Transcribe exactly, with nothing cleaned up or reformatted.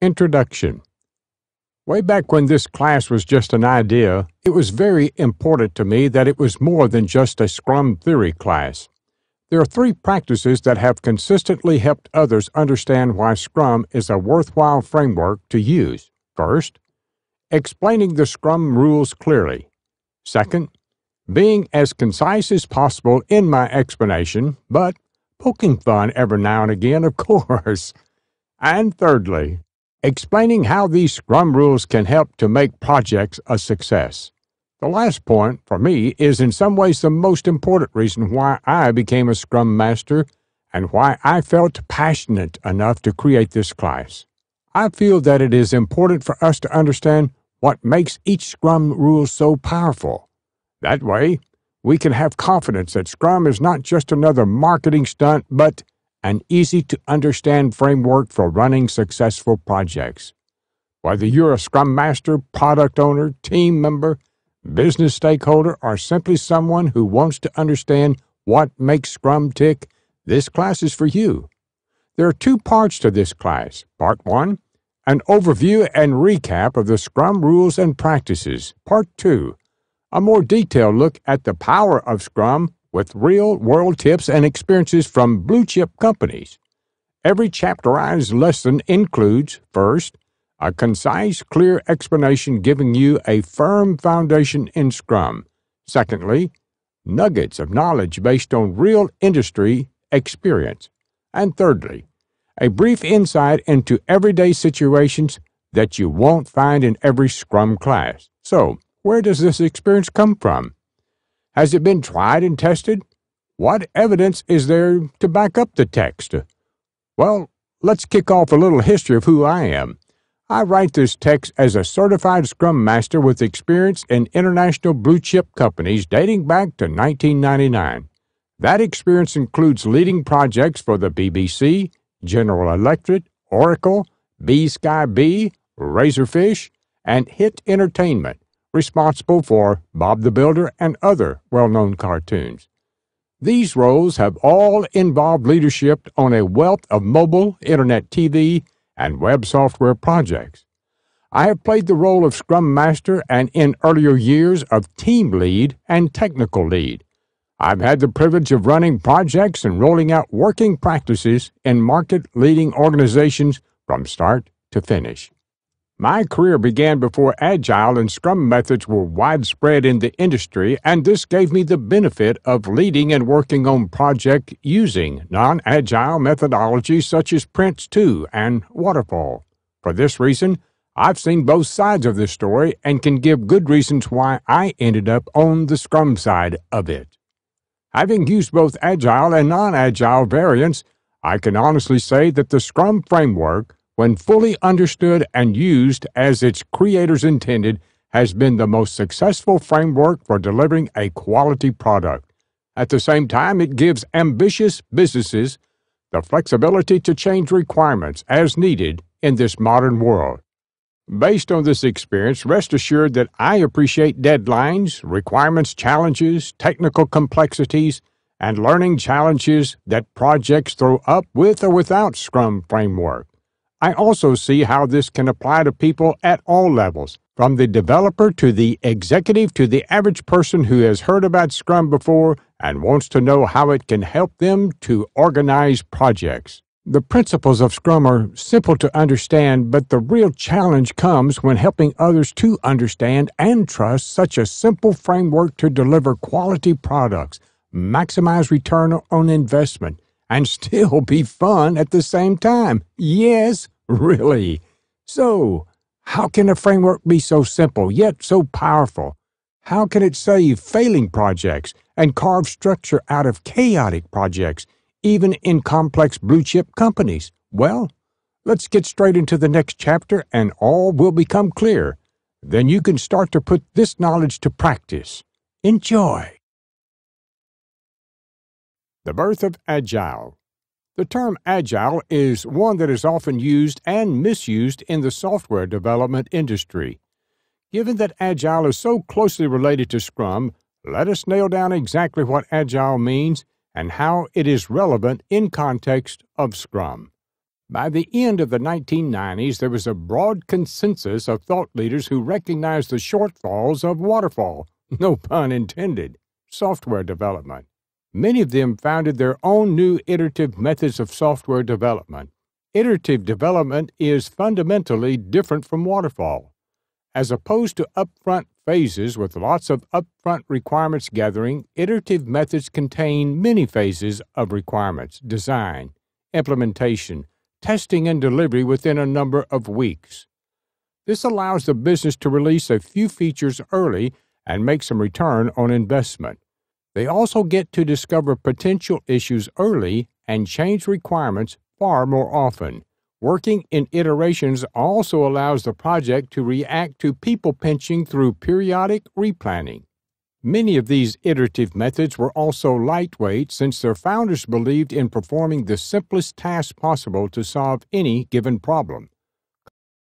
Introduction. Way back when this class was just an idea, it was very important to me that it was more than just a Scrum theory class. There are three practices that have consistently helped others understand why Scrum is a worthwhile framework to use. First, explaining the Scrum rules clearly. Second, being as concise as possible in my explanation, but poking fun every now and again, of course. And thirdly, explaining how these Scrum rules can help to make projects a success. The last point, for me, is in some ways the most important reason why I became a Scrum Master and why I felt passionate enough to create this class. I feel that it is important for us to understand what makes each Scrum rule so powerful. That way, we can have confidence that Scrum is not just another marketing stunt, but an easy-to-understand framework for running successful projects. Whether you're a Scrum Master, product owner, team member, business stakeholder, or simply someone who wants to understand what makes Scrum tick, this class is for you. There are two parts to this class. Part one, an overview and recap of the Scrum rules and practices. Part two, a more detailed look at the power of Scrum with real-world tips and experiences from blue-chip companies. Every chapterized lesson includes, first, a concise, clear explanation giving you a firm foundation in Scrum. Secondly, nuggets of knowledge based on real industry experience. And thirdly, a brief insight into everyday situations that you won't find in every Scrum class. So, where does this experience come from? Has it been tried and tested? What evidence is there to back up the text? Well, let's kick off a little history of who I am. I write this text as a certified Scrum Master with experience in international blue-chip companies dating back to nineteen ninety-nine. That experience includes leading projects for the B B C, General Electric, Oracle, B Sky B, Razorfish, and Hit Entertainment, responsible for Bob the Builder and other well-known cartoons. These roles have all involved leadership on a wealth of mobile, internet T V, and web software projects. I have played the role of Scrum Master and, in earlier years, of team lead and technical lead. I've had the privilege of running projects and rolling out working practices in market-leading organizations from start to finish. My career began before Agile and Scrum methods were widespread in the industry, and this gave me the benefit of leading and working on projects using non-Agile methodologies such as Prince two and Waterfall. For this reason, I've seen both sides of this story and can give good reasons why I ended up on the Scrum side of it. Having used both Agile and non-Agile variants, I can honestly say that the Scrum framework, when fully understood and used as its creators intended, has been the most successful framework for delivering a quality product. At the same time, it gives ambitious businesses the flexibility to change requirements as needed in this modern world. Based on this experience, rest assured that I appreciate deadlines, requirements challenges, technical complexities, and learning challenges that projects throw up with or without Scrum framework. I also see how this can apply to people at all levels, from the developer to the executive to the average person who has heard about Scrum before and wants to know how it can help them to organize projects. The principles of Scrum are simple to understand, but the real challenge comes when helping others to understand and trust such a simple framework to deliver quality products, maximize return on investment, and still be fun at the same time. Yes, really. So, how can a framework be so simple yet so powerful? How can it save failing projects and carve structure out of chaotic projects, even in complex blue-chip companies? Well, let's get straight into the next chapter and all will become clear. Then you can start to put this knowledge to practice. Enjoy! The birth of Agile. The term Agile is one that is often used and misused in the software development industry. Given that Agile is so closely related to Scrum, let us nail down exactly what Agile means and how it is relevant in context of Scrum. By the end of the nineteen nineties, there was a broad consensus of thought leaders who recognized the shortfalls of Waterfall, no pun intended, software development. Many of them founded their own new iterative methods of software development. Iterative development is fundamentally different from Waterfall. As opposed to upfront phases with lots of upfront requirements gathering, iterative methods contain many phases of requirements, design, implementation, testing and delivery within a number of weeks. This allows the business to release a few features early and make some return on investment. They also get to discover potential issues early and change requirements far more often. Working in iterations also allows the project to react to people pinching through periodic replanning. Many of these iterative methods were also lightweight since their founders believed in performing the simplest task possible to solve any given problem.